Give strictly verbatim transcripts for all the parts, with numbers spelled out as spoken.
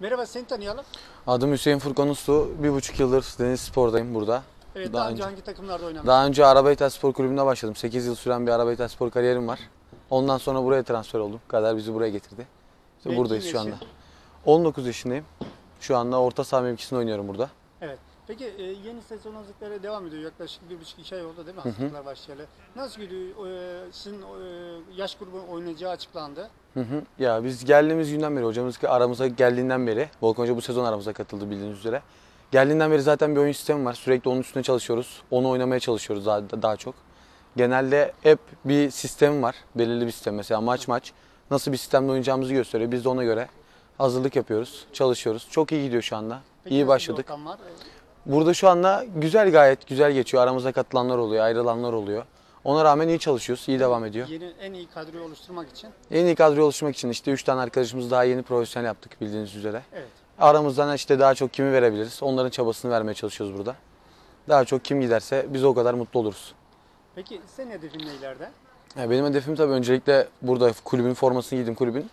Merhaba, seni tanıyalım. Adım Hüseyin Furkan Uslu. Bir buçuk yıldır Denizlispor'dayım burada. Evet, daha, daha önce hangi takımlarda oynamıştın? Daha önce Arabayatağıspor kulübünde başladım. sekiz yıl süren bir Arabayatağıspor kariyerim var. Ondan sonra buraya transfer oldum. Kader bizi buraya getirdi. İşte Peki, buradayız şu anda. on dokuz yaşındayım. Şu anda orta saha mevkisinde oynuyorum burada. Evet. Peki yeni sezon hazırlıkları devam ediyor. Yaklaşık bir buçuk iki ay oldu değil mi hazırlıklar başlayalı? Nasıl gidiyor? Sizin yaş grubu oynayacağı açıklandı. Hı hı. Ya biz geldiğimiz günden beri, hocamız aramıza geldiğinden beri, Volkan Hoca bu sezon aramıza katıldı bildiğiniz üzere. Geldiğinden beri zaten bir oyun sistemi var. Sürekli onun üstüne çalışıyoruz. Onu oynamaya çalışıyoruz daha, daha çok. Genelde hep bir sistem var. Belirli bir sistem. Mesela maç maç nasıl bir sistemle oynayacağımızı gösteriyor. Biz de ona göre hazırlık yapıyoruz. Çalışıyoruz. Çok iyi gidiyor şu anda. Peki, iyi başladık. Burada şu anda güzel, gayet güzel geçiyor. Aramıza katılanlar oluyor, ayrılanlar oluyor. Ona rağmen iyi çalışıyoruz, iyi devam ediyor. Yeni, en iyi kadroyu oluşturmak için? En iyi kadroyu oluşturmak için işte üç tane arkadaşımız daha yeni profesyonel yaptık bildiğiniz üzere. Evet. Aramızdan işte daha çok kimi verebiliriz, onların çabasını vermeye çalışıyoruz burada. Daha çok kim giderse biz o kadar mutlu oluruz. Peki senin hedefin ne ileride? Ya benim hedefim tabii öncelikle burada kulübün formasını giydim, kulübün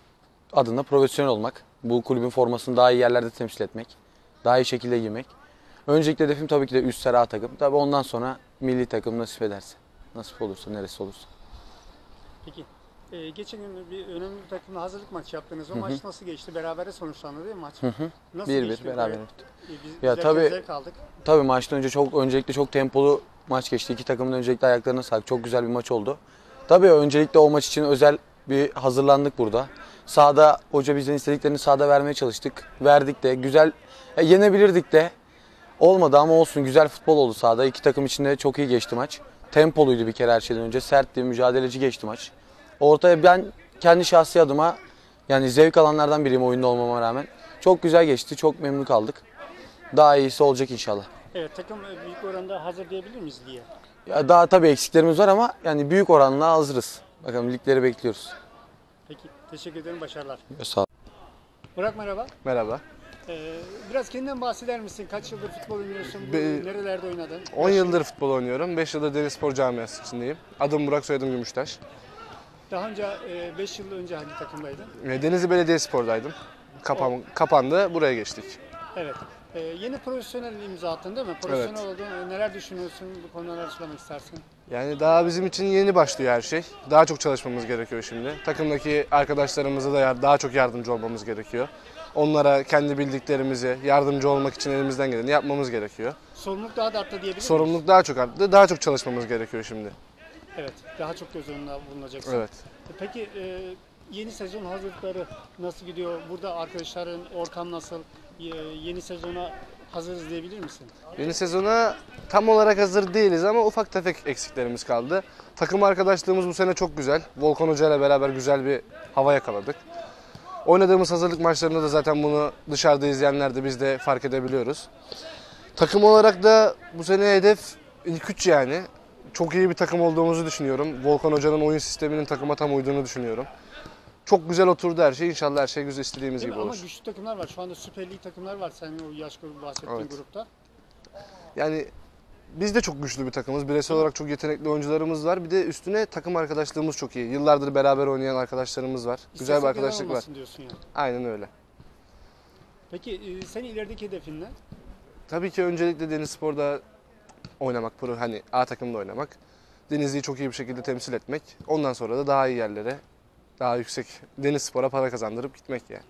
adına profesyonel olmak. Bu kulübün formasını daha iyi yerlerde temsil etmek, daha iyi şekilde giymek. Öncelikle hedefim tabii ki de üst sıra takım. Tabii ondan sonra milli takım nasip ederse, nasip olursa, neresi olursa. Peki, e, geçen gün bir önemli bir takımla hazırlık maçı yaptınız. O Hı -hı. maç nasıl geçti? Berabere sonuçlandı değil mi maç? Hı -hı. Nasıl bir, geçti? bir beraber. Biz ya tabii, tabii maçtan önce çok öncelikle çok tempolu maç geçti. İki takımın öncelikle ayaklarına sağlık. Çok güzel bir maç oldu. Tabii öncelikle o maç için özel bir hazırlandık burada. Sahada hoca bizden istediklerini sahada vermeye çalıştık. Verdik de, güzel e, yenebilirdik de. Olmadı ama olsun, güzel futbol oldu sahada. İki takım içinde çok iyi geçti maç. Tempoluydu bir kere her şeyden önce. Sertti, mücadeleci geçti maç. Ortaya ben kendi şahsi adıma, yani zevk alanlardan biriyim oyunda olmama rağmen. Çok güzel geçti, çok memnun kaldık. Daha iyisi olacak inşallah. Evet, takım büyük oranda hazır diyebilir miyiz diye? Ya daha tabii eksiklerimiz var ama yani büyük oranla hazırız. Bakalım, ligleri bekliyoruz. Peki, teşekkür ederim, başarılar. Sağ olun. Burak, merhaba. Merhaba. Ee, biraz kendinden bahseder misin? Kaç yıldır futbol oynuyorsun? Be, Nerelerde oynadın? on yıldır futbol oynuyorum. beş yıldır Denizlispor camiası içindeyim. Adım Burak Soydan Gümüştaş. Daha önce beş yıl önce hangi takımdaydın? Denizli Belediyespor'daydım. Kapan, evet. Kapandı. Buraya geçtik. Evet. Ee, yeni profesyonel imza attın değil mi? Profesyonel evet. Oldun. Neler düşünüyorsun? Bu konuda neler söylemek istersin? Yani daha bizim için yeni başlıyor her şey. Daha çok çalışmamız gerekiyor şimdi. Takımdaki arkadaşlarımıza da daha çok yardımcı olmamız gerekiyor. Onlara kendi bildiklerimizi, yardımcı olmak için elimizden geleni yapmamız gerekiyor. Sorumluluk daha da arttı diyebilir miyiz? Sorumluluk daha çok arttı. Daha çok çalışmamız gerekiyor şimdi. Evet, daha çok göz önüne bulunacaksın. Evet. Peki yeni sezon hazırlıkları nasıl gidiyor? Burada arkadaşların ortam nasıl? Yeni sezona hazırız diyebilir misin? Yeni sezona tam olarak hazır değiliz ama ufak tefek eksiklerimiz kaldı. Takım arkadaşlığımız bu sene çok güzel. Volkan Hoca ile beraber güzel bir hava yakaladık. Oynadığımız hazırlık maçlarında da zaten bunu dışarıda izleyenler de biz de fark edebiliyoruz. Takım olarak da bu sene hedef ilk üç yani. Çok iyi bir takım olduğumuzu düşünüyorum. Volkan Hoca'nın oyun sisteminin takıma tam uyduğunu düşünüyorum. Çok güzel oturdu her şey. İnşallah her şey güzel istediğimiz Değil gibi ama olur. Ama güçlü takımlar var. Şu anda Süper Lig takımlar var. Senin o yaş grubu bahsettiğin evet. grupta. Yani biz de çok güçlü bir takımız. Bireysel olarak çok yetenekli oyuncularımız var. Bir de üstüne takım arkadaşlığımız çok iyi. Yıllardır beraber oynayan arkadaşlarımız var. İstersen güzel bir arkadaşlık var. Diyorsun yani. Aynen öyle. Peki senin ilerideki hedefin ne? Tabii ki öncelikle Denizlispor'da oynamak, hani A takımda oynamak. Denizli'yi çok iyi bir şekilde temsil etmek. Ondan sonra da daha iyi yerlere, daha yüksek Denizlispor'a para kazandırıp gitmek yani.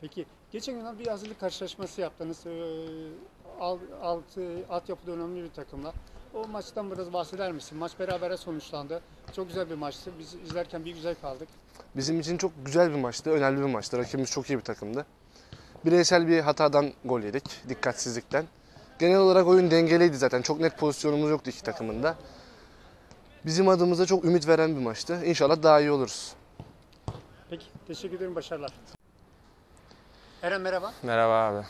Peki geçen gün bir hazırlık karşılaşması yaptınız. Alt, alt, altyapıda önemli bir takımla. O maçtan biraz bahseder misin? Maç berabere sonuçlandı. Çok güzel bir maçtı. Biz izlerken bir güzel kaldık. Bizim için çok güzel bir maçtı. Önemli bir maçtı. Rakibimiz çok iyi bir takımdı. Bireysel bir hatadan gol yedik. Dikkatsizlikten. Genel olarak oyun dengeliydi zaten. Çok net pozisyonumuz yoktu iki takımın da. Bizim adımıza çok ümit veren bir maçtı. İnşallah daha iyi oluruz. Peki. Teşekkür ederim. Başarılar. Eren, merhaba. Merhaba abi.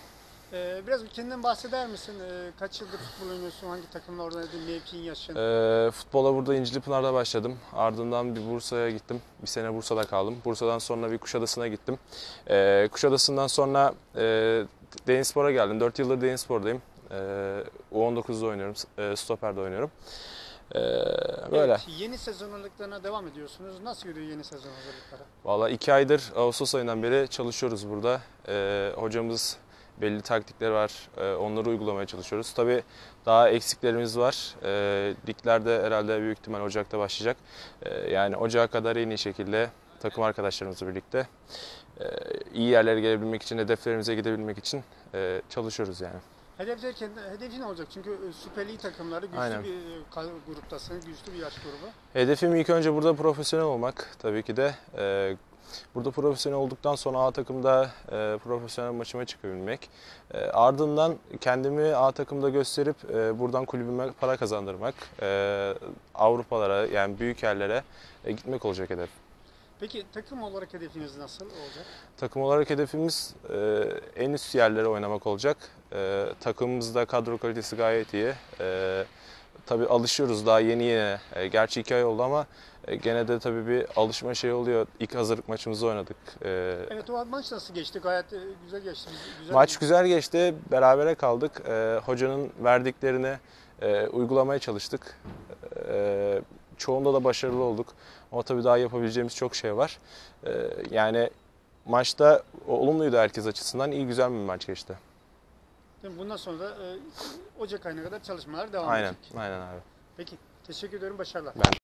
Ee, biraz kendinden bahseder misin? Ee, kaç yıldır futbol oynuyorsun? Hangi takımla oynadın? Mevkiin, yaşın? Ee, futbola burada İncil Pınar'da başladım. Ardından bir Bursa'ya gittim. Bir sene Bursa'da kaldım. Bursa'dan sonra bir Kuşadası'na gittim. Ee, Kuşadası'ndan sonra e, Denizlispor'a geldim. dört yıldır Denizlispor'dayım. Ee, U on dokuz'da oynuyorum. E, Stoper'de oynuyorum. Ee, evet, böyle. Yeni sezon hazırlıklarına devam ediyorsunuz. Nasıl gidiyor yeni sezon hazırlıkları? Valla iki aydır Ağustos ayından beri çalışıyoruz burada. Ee, hocamız belli taktikleri var. Ee, onları uygulamaya çalışıyoruz. Tabii daha eksiklerimiz var. Ee, liglerde herhalde büyük ihtimal Ocak'ta başlayacak. Ee, yani Ocak'a kadar en iyi şekilde takım arkadaşlarımızla birlikte e, iyi yerlere gelebilmek için, hedeflerimize gidebilmek için e, çalışıyoruz yani. Hedef derken hedefi ne olacak? Çünkü Süper Lig takımları güçlü Aynen. bir gruptasınız, güçlü bir yaş grubu. Hedefim ilk önce burada profesyonel olmak tabii ki de. E, burada profesyonel olduktan sonra A takımda e, profesyonel maçıma çıkabilmek. E, ardından kendimi A takımda gösterip e, buradan kulübüme para kazandırmak. E, Avrupalara yani büyük yerlere e, gitmek olacak hedef. Peki takım olarak hedefiniz nasıl olacak? Takım olarak hedefimiz e, en üst yerlere oynamak olacak. E, takımımızda kadro kalitesi gayet iyi. E, tabii alışıyoruz daha yeni yeni. E, gerçi iki ay oldu ama e, gene de tabii bir alışma şey oluyor. İlk hazırlık maçımızı oynadık. E, evet o maç nasıl geçti? Gayet güzel geçti. Güzel maç mi? Güzel geçti. Berabere kaldık. E, hocanın verdiklerini e, uygulamaya çalıştık. E, Çoğunda da başarılı olduk. Ama tabii daha yapabileceğimiz çok şey var. Ee, yani maçta olumluydu herkes açısından. İyi güzel bir maç geçti. Bundan sonra da e, Ocak ayına kadar çalışmalar devam Aynen. edecek. Aynen abi. Peki teşekkür ederim. Başarılar. Ben...